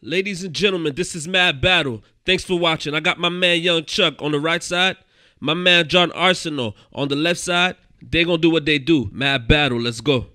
Ladies and gentlemen, this is Mad Battle. Thanks for watching. I got my man Young Chuck on the right side, my man John Arseneau on the left side. They gonna do what they do. Mad Battle, let's go.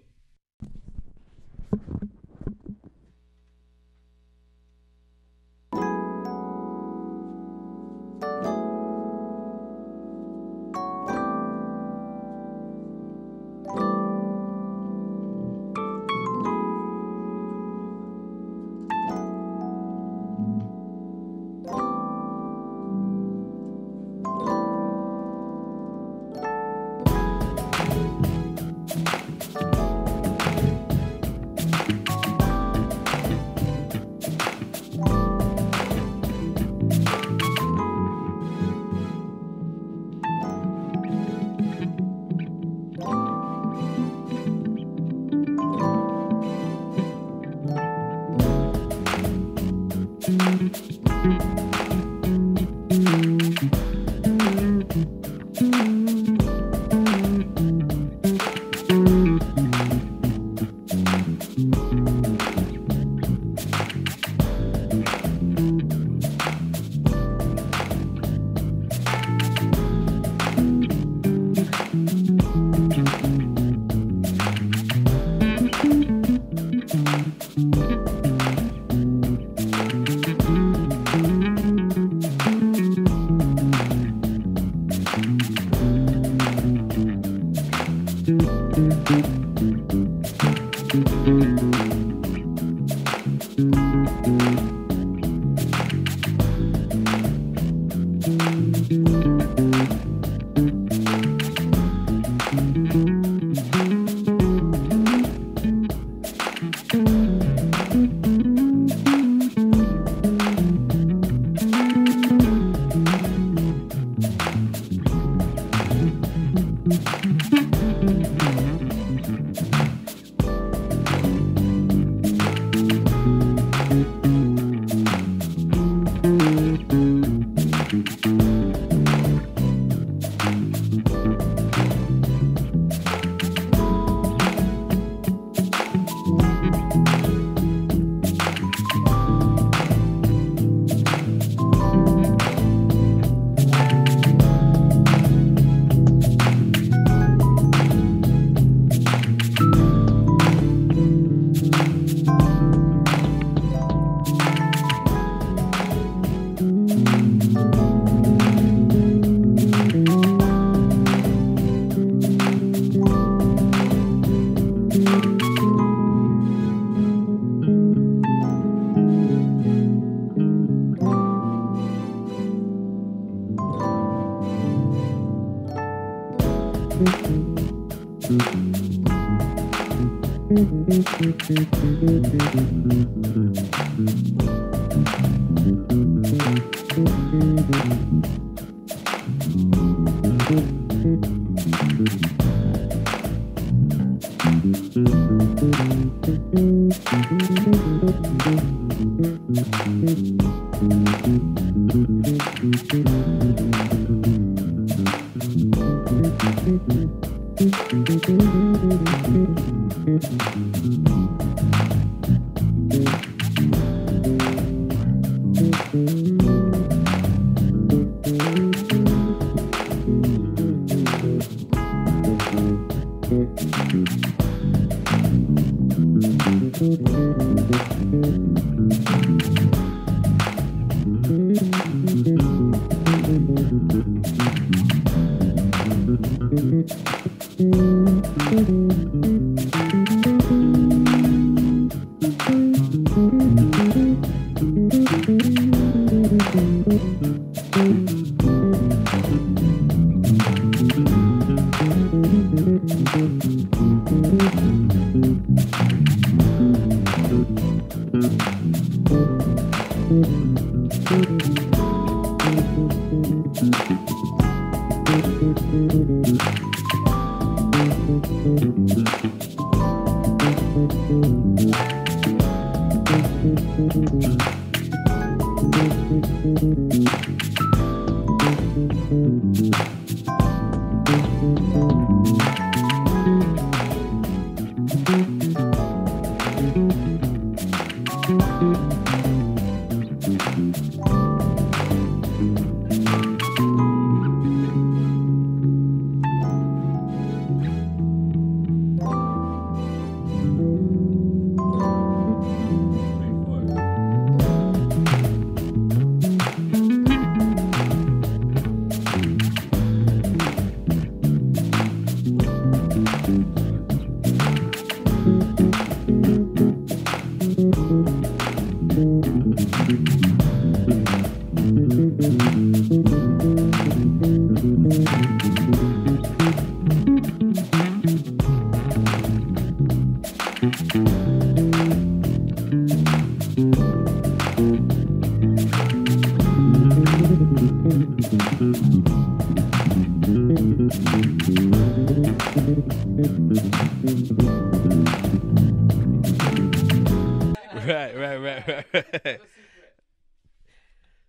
Right.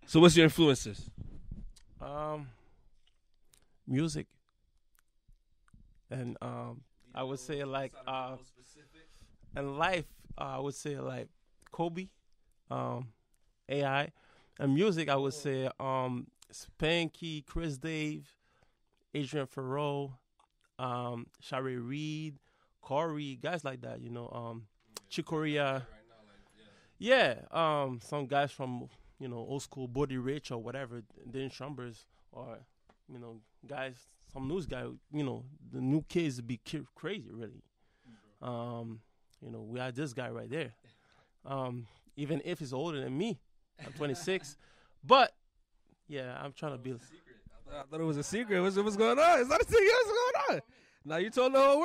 So what's your influences? Music. And I would say like and life, I would say like Kobe, AI. And music I would say Spanky, Chris Dave, Adrian Farrell, Shari Reed, Corey, guys like that, you know, Chiquorea. Yeah, some guys from, you know, old school, Buddy Rich or whatever, Dane Chambers, or, you know, guys, some news guy, you know, the new kids be crazy, really. You know, we had this guy right there. Even if he's older than me, I'm 26. But, yeah, I'm trying to be. I thought it was a secret. What's going on? It's not a secret. What's going on? Now you told the whole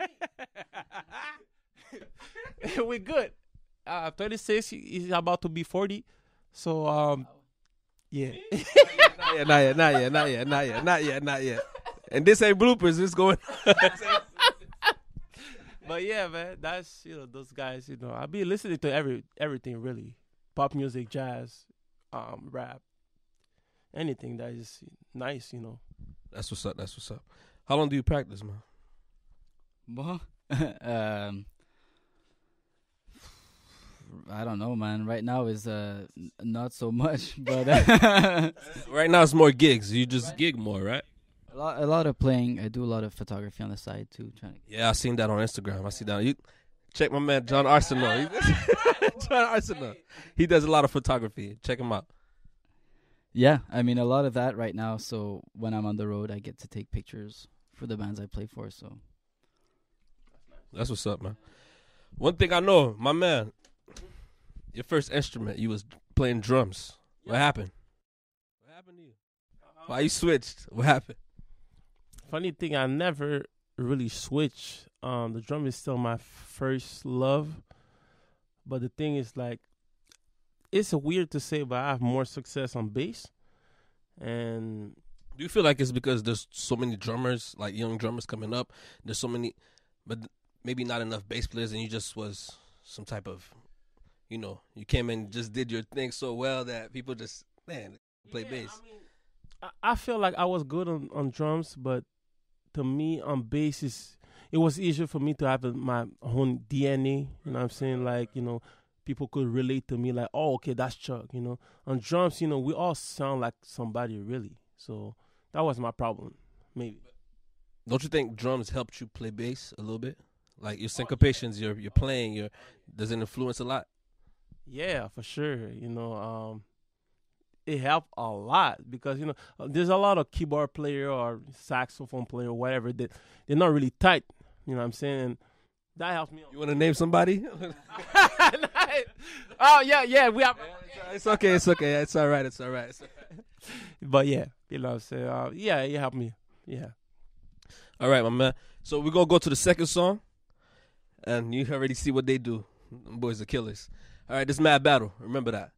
world. We're good. 36, he's about to be 40, so yeah. Not yet. And this ain't bloopers, this going. But yeah, man, that's, you know, those guys, you know, I be listening to everything really, pop music, jazz, rap, anything that is nice, you know. That's what's up. That's what's up. How long do you practice, man? I don't know, man. Right now is not so much, but right now it's more gigs. You just gig more, right? A lot of playing. I do a lot of photography on the side too. Yeah, I seen that on Instagram. I see that. You check my man John Arseneau. John Arseneau. He does a lot of photography. Check him out. Yeah, I mean a lot of that right now. So when I'm on the road, I get to take pictures for the bands I play for. So that's what's up, man. One thing I know, my man. Your first instrument, you was playing drums. What happened? What happened to you? Why you switched? What happened? Funny thing, I never really switched. The drum is still my first love. But the thing is, like, it's weird to say, but I have more success on bass. And do you feel like it's because there's so many drummers, like young drummers coming up? There's so many, but maybe not enough bass players, and you just was some type of... You know, you came in and just did your thing so well that people just, man, play bass. I mean, I feel like I was good on drums, but to me, on bass, it was easier for me to have my own DNA. You know what I'm saying? Like, you know, people could relate to me like, oh, okay, that's Chuck, you know. On drums, you know, we all sound like somebody, really. So that was my problem, maybe. Don't you think drums helped you play bass a little bit? Like your syncopations, your playing, does it influence a lot? Yeah, for sure. You know, it helped a lot because, you know, there's a lot of keyboard player or saxophone player or whatever that they're not really tight. You know what I'm saying? And that helps me. You want to name somebody? Oh, yeah. We have. It's okay. It's all right. But, yeah, you know what I'm saying? Yeah, it helped me. Yeah. All right, my man. So we're going to go to the second song, and you already see what they do. Them boys are killers. All right, this is Mad Battle. Remember that.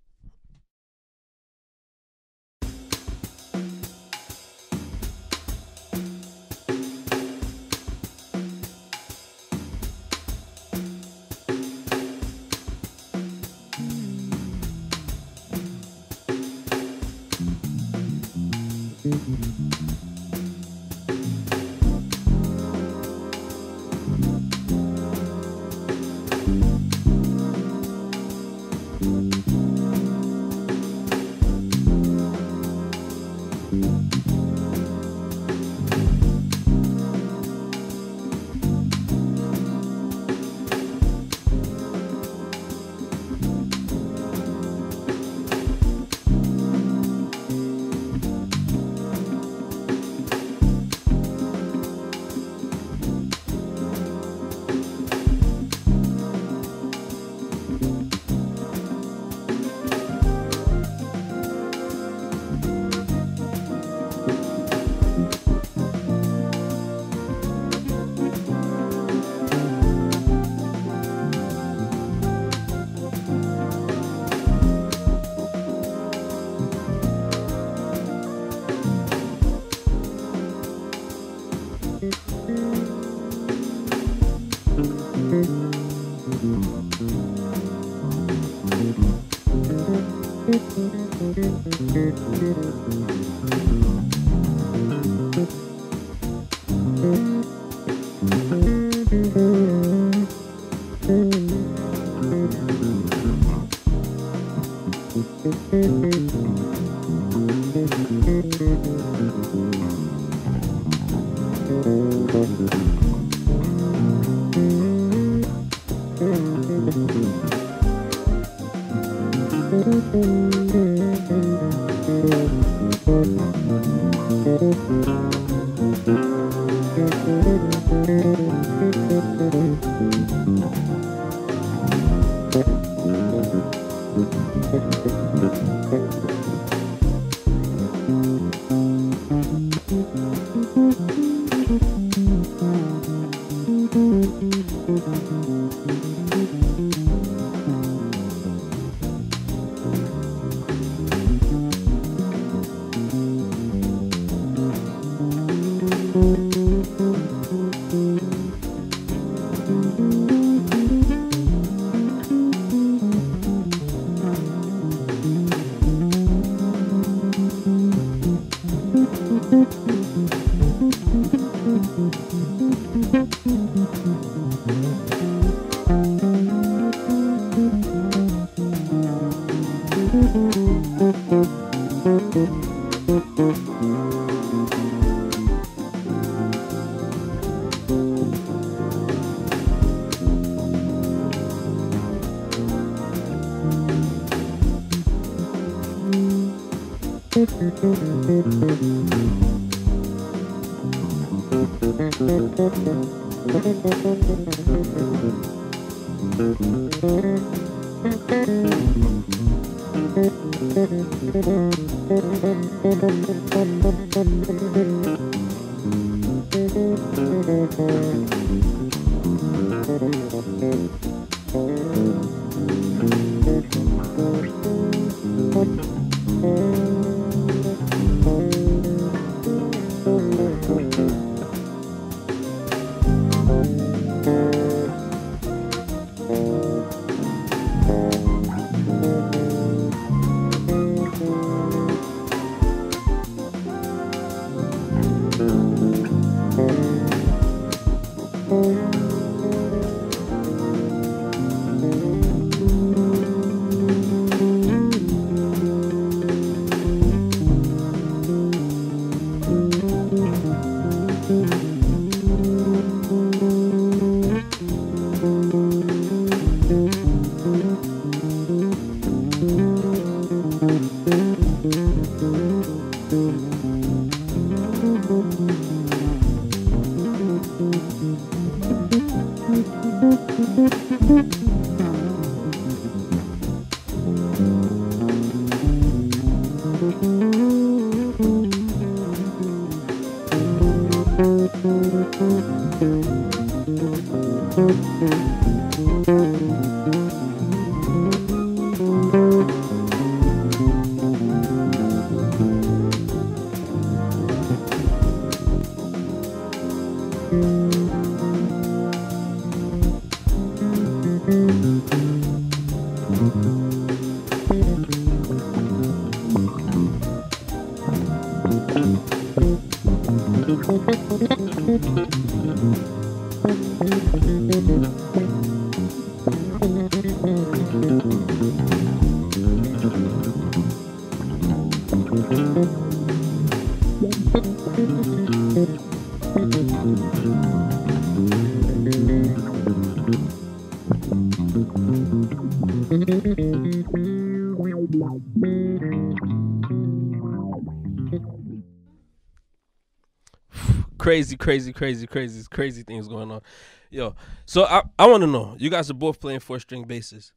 Crazy things going on. Yo, so I want to know, you guys are both playing 4-string basses.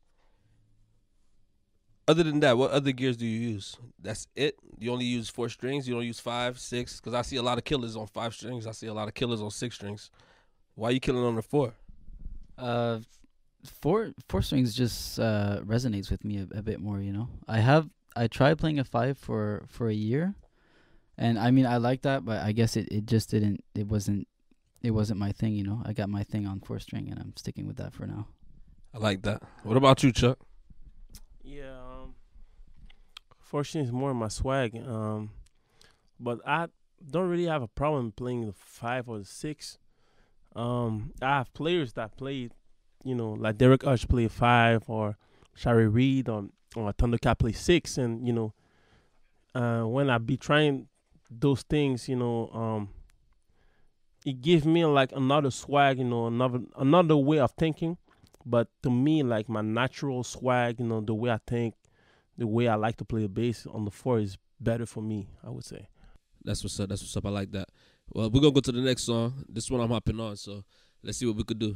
Other than that, what other gears do you use? That's it? You only use 4 strings? You don't use 5, 6? Because I see a lot of killers on 5 strings. I see a lot of killers on 6 strings. Why are you killing on the 4? Four strings just resonates with me a bit more, you know? I tried playing a 5 for a year. And I mean, I like that, but I guess it just didn't, it wasn't my thing, you know. I got my thing on 4-string, and I'm sticking with that for now. I like that. What about you, Chuck? Yeah, Fortunately, it's more of my swag. But I don't really have a problem playing the 5 or the 6. I have players that played, you know, like Derek Ush played 5, or Shari Reed, or ThunderCat played 6. And, you know, when I be trying those things, you know, it gives me like another swag, you know, another way of thinking. But to me, like my natural swag, you know, the way I think, the way I like to play the bass on the 4 is better for me, I would say. That's what's up. That's what's up. I like that. Well, we're going to go to the next song. This one I'm hopping on, so let's see what we could do.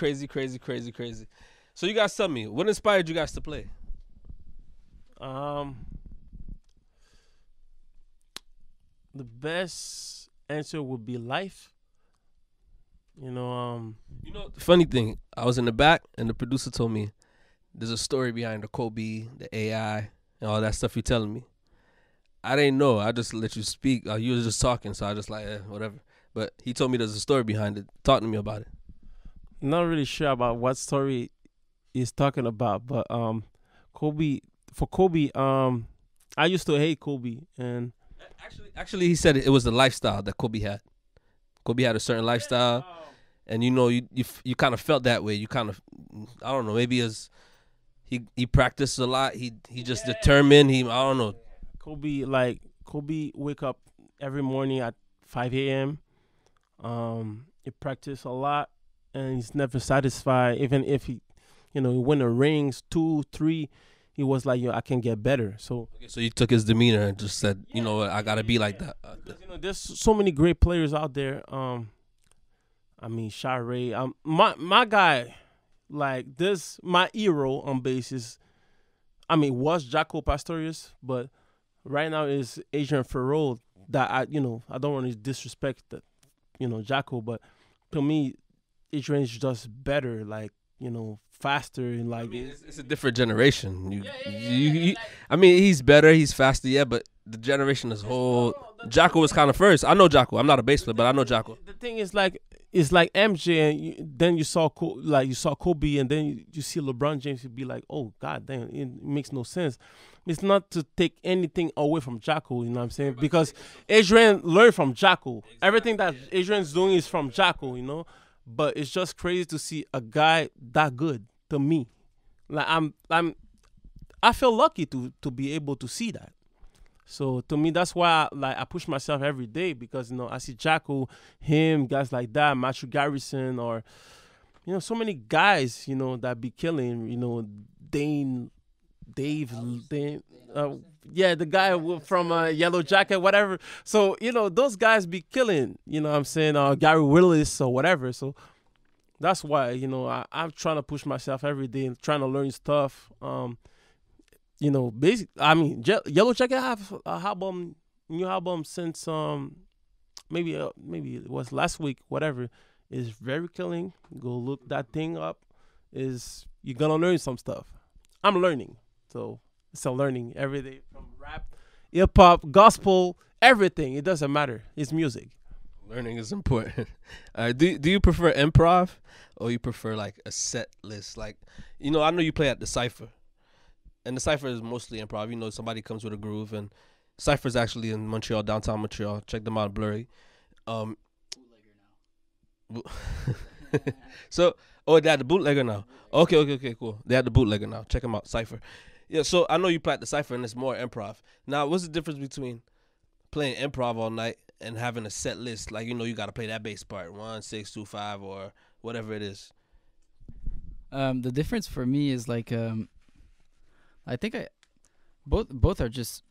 crazy. So you guys tell me, what inspired you guys to play? The best answer would be life. You know, the funny thing, I was in the back and the producer told me there's a story behind the Kobe, the AI, and all that stuff you're telling me. I didn't know. I just let you speak. You were just talking, so I just like, eh, whatever. But he told me there's a story behind it. Talk to me about it. Not really sure about what story he's talking about, but Kobe, I used to hate Kobe, and actually he said it was the lifestyle that Kobe had. Kobe had a certain lifestyle, and you know, you kind of felt that way. You kind of, I don't know, maybe as he practiced a lot. He just determined. I don't know. Kobe wake up every morning at 5 a.m. He practice a lot, and he's never satisfied. Even if he, he win a rings, 2, 3, he was like, yo, I can get better. So you took his demeanor and just said, you know what, I gotta be like that. Because, there's so many great players out there. I mean, Shari, my guy, like this, my hero on bases. I mean, was Jaco Pastorius, but right now is Adrian Farrell. That I don't want to disrespect that, Jaco, but to me, Adrian is just better. Like, faster, and like, I mean, it's a different generation. I mean, he's better, he's faster, yeah. But the generation as whole, Jaco was kind of first. I know Jaco. I'm not a baseman, but I know Jaco. The thing is, like, it's like MJ, and then you saw Kobe, and then you see LeBron James. You'd be like, oh god damn, it makes no sense. It's not to take anything away from Jaco, you know what I'm saying? Because Adrian learned from Jaco. Exactly. Everything that Adrian's doing is from Jaco, But it's just crazy to see a guy that good to me. Like I feel lucky to be able to see that. So to me, that's why I push myself every day, because I see Jaco, him, guys like that, Matthew Garrison, or so many guys, that be killing, Dane, the guy from Yellow Jacket, whatever. So those guys be killing, what I'm saying, Gary Willis or whatever. So that's why I'm trying to push myself every day and trying to learn stuff. Basically, I mean, Yellow Jacket have a album, new album since maybe it was last week, whatever. It's very killing. Go look that thing up. You're gonna learn some stuff. I'm learning. So it's a learning every day, from rap, hip hop, gospel, everything. It doesn't matter. It's music. Learning is important. Do you prefer improv, or you prefer like a set list? Like, I know you play at the Cypher, and the Cypher is mostly improv. Somebody comes with a groove, and Cypher's actually in Montreal, downtown Montreal. Check them out, Blurry. Bootlegger now. So, oh, they had the Bootlegger now. Okay, cool. They had the Bootlegger now. Check them out, Cypher. Yeah, so I know you play at the Cypher, and it's more improv. Now, what's the difference between playing improv all night and having a set list? Like, you got to play that bass part, 1, 6, 2, 5, or whatever it is. The difference for me is like, I think both are just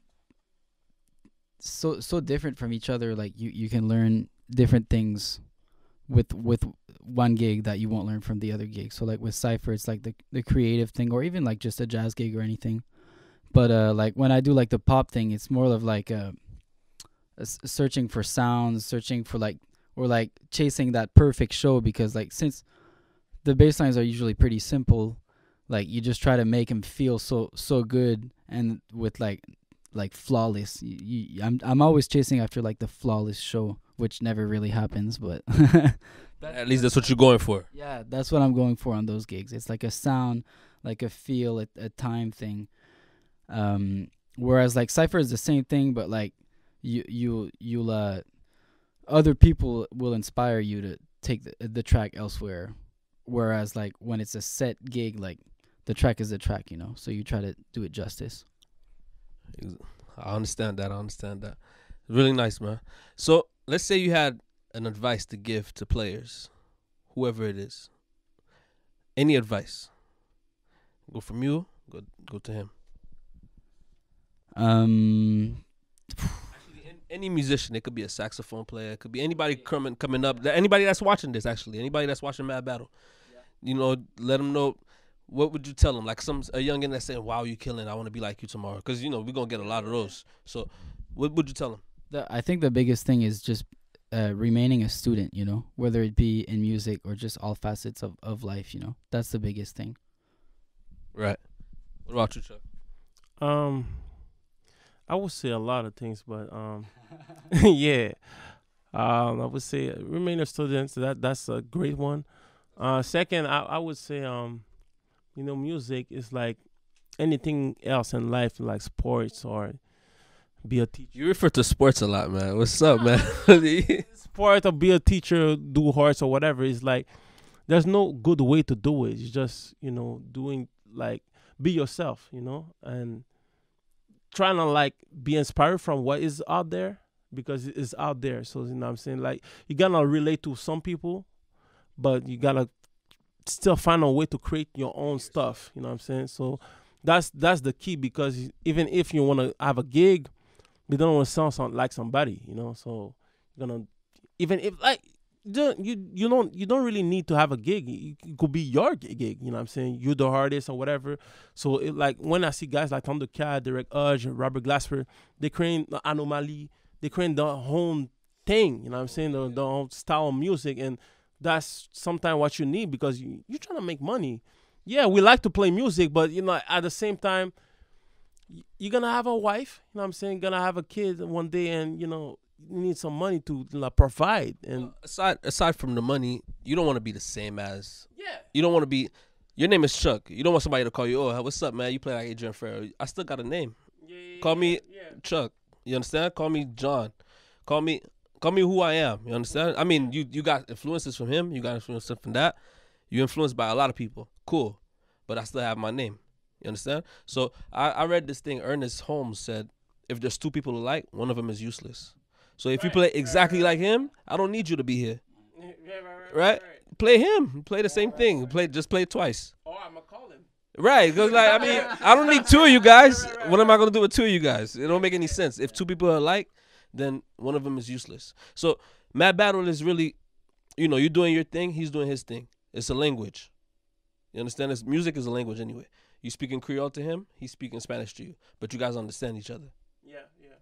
so different from each other. Like, you can learn different things with one gig that you won't learn from the other gig. So like with Cypher, it's like the creative thing, or even like just a jazz gig or anything. But like when I do like the pop thing, it's more of like searching for sounds, searching for like, or like chasing that perfect show, because like since the bass lines are usually pretty simple, like you just try to make them feel so good, and with like flawless. I'm always chasing after like the flawless show, which never really happens, but at least that's what you're going for. Yeah, that's what I'm going for on those gigs. It's like a sound, like a feel, a time thing. Whereas like Cypher is the same thing, but like you'll other people will inspire you to take the track elsewhere. Whereas like when it's a set gig, like the track is the track, so you try to do it justice. I understand that. Really nice, man. So let's say you had an advice to give to players, whoever it is. Any advice? Go from you, go to him. Actually, any musician. It could be a saxophone player. It could be anybody coming up. Anybody that's watching this, actually. Anybody that's watching Mad Battle. you know, let them know. What would you tell them? Like a youngin that's saying, "Wow, you killing! I want to be like you tomorrow." Because you know we're gonna get a lot of those. So, what would you tell them? I think the biggest thing is just remaining a student. You know, whether it be in music or just all facets of life. You know, that's the biggest thing. Right. What about you, Chuck? I would say a lot of things, but yeah, I would say remain a student. So that's a great one. Second, I would say you know, music is like anything else in life, like sports or be a teacher. You refer to sports a lot, man. What's up, man? Sport or be a teacher, do arts or whatever. It's like there's no good way to do it. It's just, you know, doing like be yourself, you know, and trying to like be inspired from what is out there because it's out there. So, you know what I'm saying? Like you got to relate to some people, but you got to still find a way to create your own stuff, you know what I'm saying? So that's the key, because even if you want to have a gig, you don't want to sound like somebody, you know. So you're gonna, even if like you don't really need to have a gig. It could be your gig, you know what I'm saying? You're the artist or whatever. So it, like when I see guys like ThunderCat, Derek Ush, Robert Glasper, they create the Anu Mali, they create their own thing, you know what I'm saying? Their own style of music, and that's sometimes what you need, because you're trying to make money. Yeah, we like to play music, but, you know, at the same time, you're going to have a wife, you know what I'm saying, going to have a kid one day, and, you know, you need some money to like, provide. And aside from the money, you don't want to be the same as. Yeah. You don't want to be. Your name is Chuck. You don't want somebody to call you, "Oh, what's up, man? You play like Adrian Farrell." I still got a name. Yeah, call me Chuck. You understand? Call me John. Call me who I am. You understand? I mean, you got influences from him. You got influences from that. You're influenced by a lot of people. Cool. But I still have my name. You understand? So I read this thing. Ernest Holmes said, if there's two people alike, one of them is useless. So if you play exactly like him, I don't need you to be here. Right? Play him. Play the same thing. Just play it twice. Oh, I'm going to call him. Right. Because, like, I mean, I don't need two of you guys. What am I going to do with two of you guys? It don't make any sense. If two people are alike, then one of them is useless. So Mad Battle is really, you know, you're doing your thing, he's doing his thing. It's a language. You understand? It's, music is a language anyway. You speak in Creole to him, he's speaking Spanish to you. But you guys understand each other. Yeah.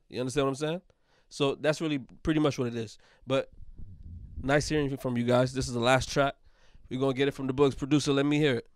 You understand what I'm saying? So that's really pretty much what it is. But nice hearing from you guys. This is the last track. We're going to get it from the books. Producer, let me hear it.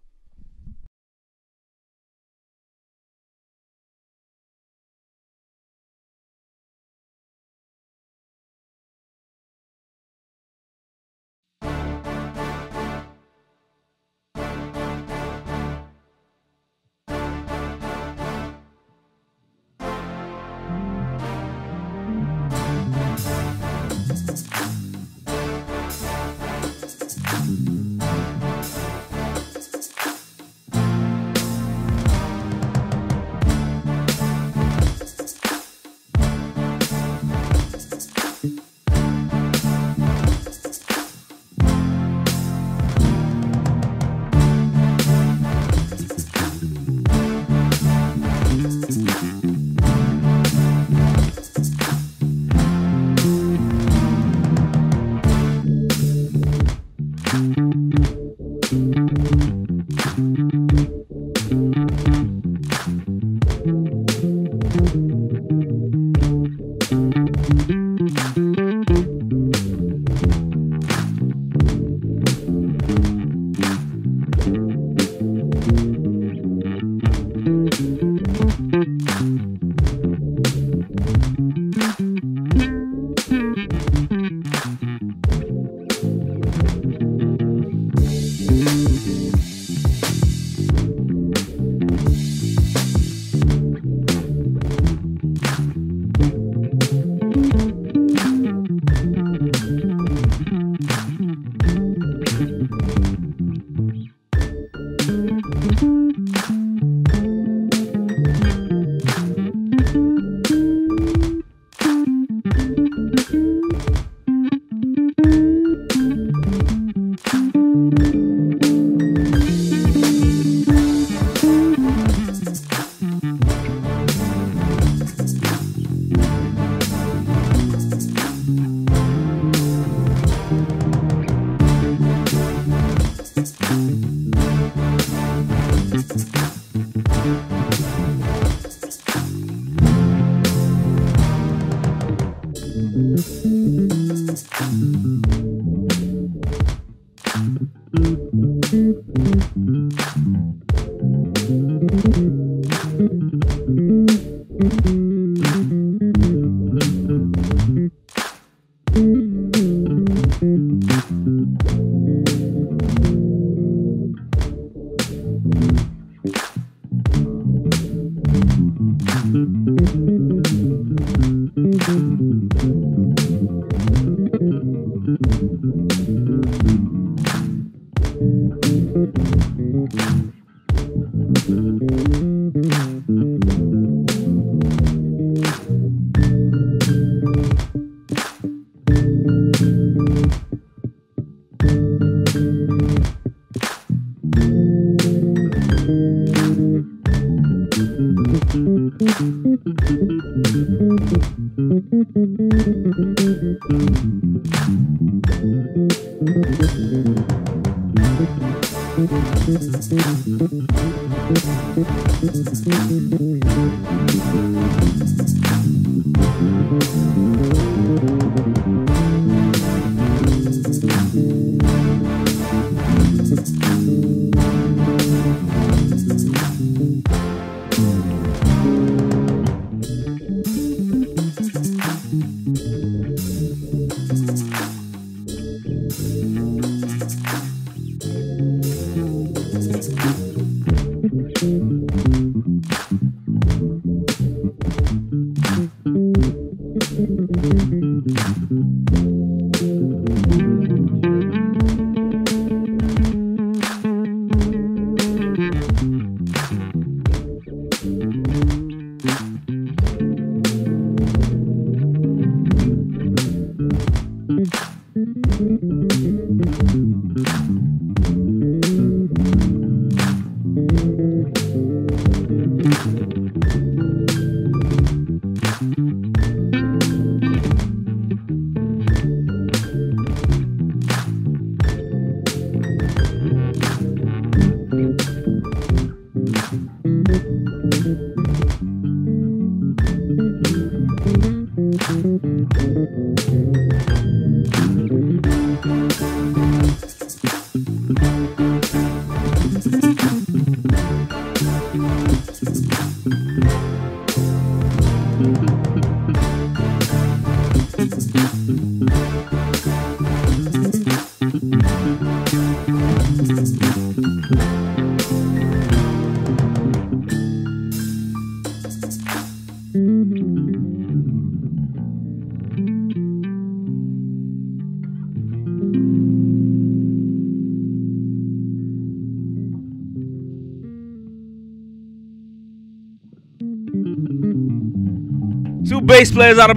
Two bass players out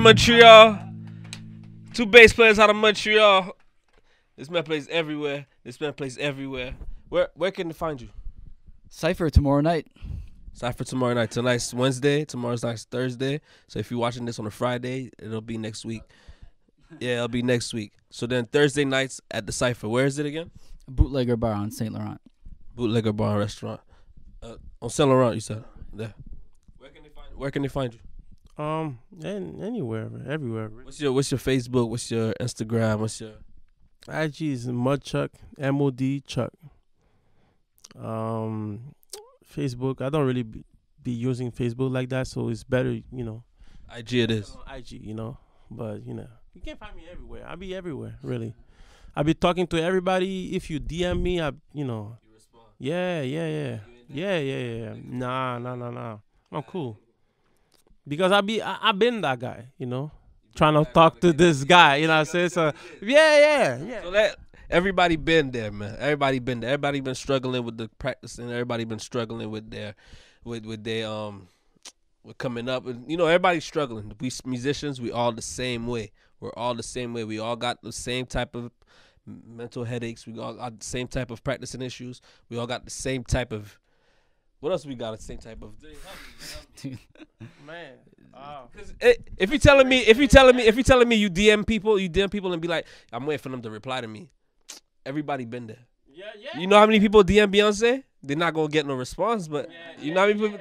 of Montreal. This man plays everywhere. Where can they find you? Cypher tomorrow night. Tonight's Wednesday. Tomorrow's next Thursday. So if you're watching this on a Friday, it'll be next week. Yeah, it'll be next week. So then Thursday nights at the Cypher. Where is it again? Bootlegger Bar on St. Laurent. Bootlegger Bar and Restaurant. On St. Laurent, you said. Yeah. Where can they find you? Anywhere, everywhere. What's your Facebook? What's your Instagram? What's your IG? Is MOD Chuck, MOD Chuck. Facebook. I don't really be using Facebook like that, so it's better, you know. IG it is. IG, you know, but you know, you can find me everywhere. I'll be everywhere, really. I'll be talking to everybody. If you DM me, you respond. Yeah. Nah. I'm cool. Because I've been that guy, you know, trying to talk to this guy, you know what I'm saying? So, yeah. So everybody been there, man. Everybody been struggling with the practicing. Everybody been struggling with coming up. You know, everybody's struggling. We musicians, we all the same way. We're all the same way. We all got the same type of mental headaches. We all got the same type of practicing issues. We all got the same type of... What else we got? The same type of thing. Man, if you telling me you DM people and be like, I'm waiting for them to reply to me. Everybody been there. Yeah. You know how many people DM Beyonce? They're not gonna get no response, but you know how many people.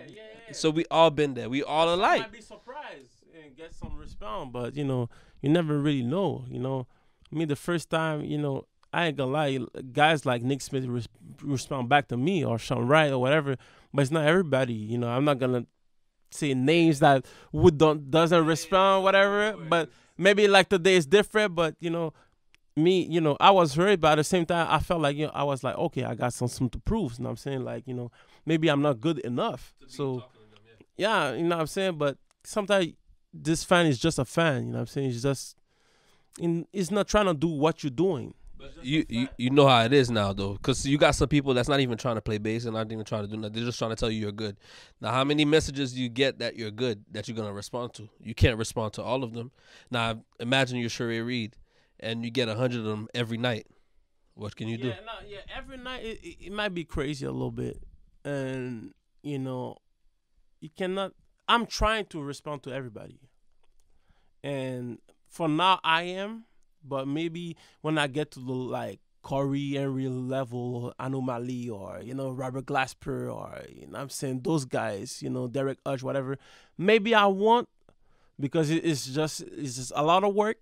So we all been there. We all alike. You might be surprised and get some response, but you know, you never really know. You know, me the first time, you know, I ain't gonna lie, guys like Nick Smith respond back to me, or Sean Wright or whatever, but it's not everybody, you know. I'm not gonna say names that would doesn't respond, whatever, but maybe like today is different. But you know, me, you know, I was hurt, but at the same time, I felt like, you know, I was like, okay, I got something to prove. You know what I'm saying? Like, you know, maybe I'm not good enough. So yeah, you know what I'm saying? But sometimes this fan is just a fan, you know what I'm saying? It's just, it's not trying to do what you're doing. You know how it is now, though, because you got some people that's not even trying to play bass and not even trying to do nothing. They're just trying to tell you you're good. Now, how many messages do you get that you're good that you're going to respond to? You can't respond to all of them. Now, imagine you're Sheree Reed and you get 100 of them every night. What can you do? No, yeah, every night it might be crazy a little bit. And, you know, you cannot. I'm trying to respond to everybody. And for now, I am. But maybe when I get to the, like, Corey Henry level, Anu Mali, or, you know, Robert Glasper, or, you know what I'm saying, those guys, you know, Derek Ush, whatever, maybe I won't, because it's just a lot of work.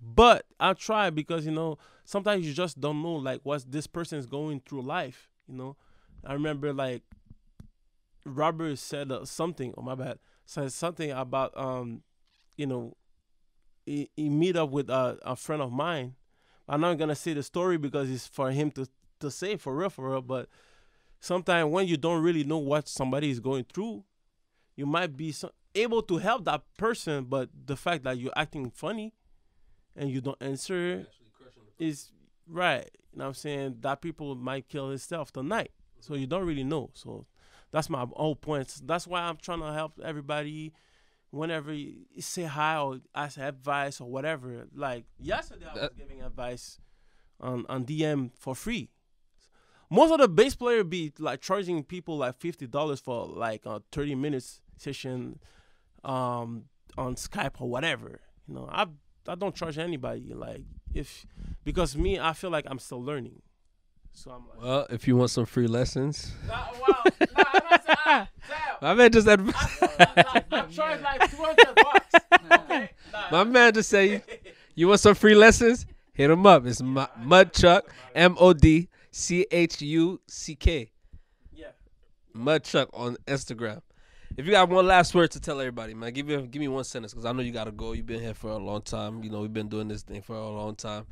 But I'll try, because, you know, sometimes you just don't know, like, what this person is going through life, you know. I remember, like, Robert said something, oh, my bad, said something about, you know, he meet up with a friend of mine. I'm not gonna say the story because it's for him to say, for real. But sometimes when you don't really know what somebody is going through, you might be able to help that person, but the fact that you're acting funny and you don't answer is right. You know what I'm saying? That people might kill himself tonight. So you don't really know. So that's my whole point. That's why I'm trying to help everybody. Whenever you say hi or ask advice or whatever, like yesterday I was giving advice on DM for free. Most of the bass player be like charging people like $50 for like a 30-minute session on Skype or whatever. You know, I don't charge anybody, like, because me, I feel like I'm still learning. So I'm like, well, if you want some free lessons. My man just said, I'm charged like $200. Okay. My man just said, you want some free lessons? Hit him up. It's Mud Chuck, MOD CHUCK. Yeah. Mud Chuck on Instagram. If you got one last word to tell everybody, man, give me one sentence, because I know you gotta go. You've been here for a long time. You know, we've been doing this thing for a long time.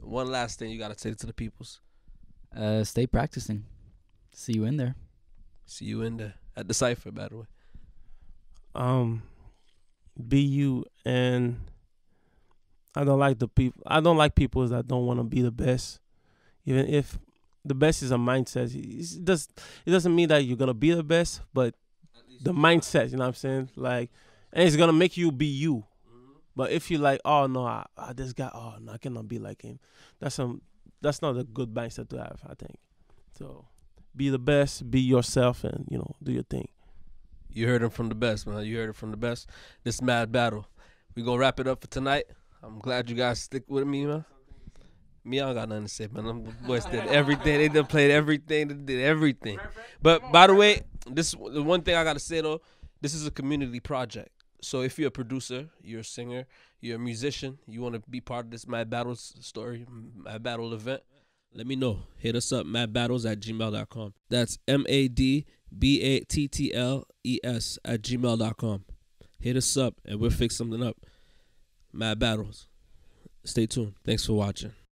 One last thing you gotta say to the peoples. Stay practicing. See you in there. See you in there. At the Cypher, by the way. Be you, and I don't like people that don't want to be the best. Even if the best is a mindset, it doesn't mean that you're gonna be the best, but the mindset, you know what I'm saying? Like, and it's gonna make you be you. But if you like, oh no, this guy, oh no, I cannot be like him. That's not a good mindset to have, I think. So. Be the best, be yourself, and, you know, do your thing. You heard him from the best, man. You heard it from the best. This Mad Battle. We gonna wrap it up for tonight. I'm glad you guys stick with me, man. Me, I don't got nothing to say, man. Them boys did everything. They done played everything. They did everything. But by the way, the one thing I gotta say though, this is a community project. So if you're a producer, you're a singer, you're a musician, you wanna be part of this Mad Battle story, Mad Battle event, let me know. Hit us up, madbattles@gmail.com. That's madbattles@gmail.com. Hit us up, and we'll fix something up. Mad Battles. Stay tuned. Thanks for watching.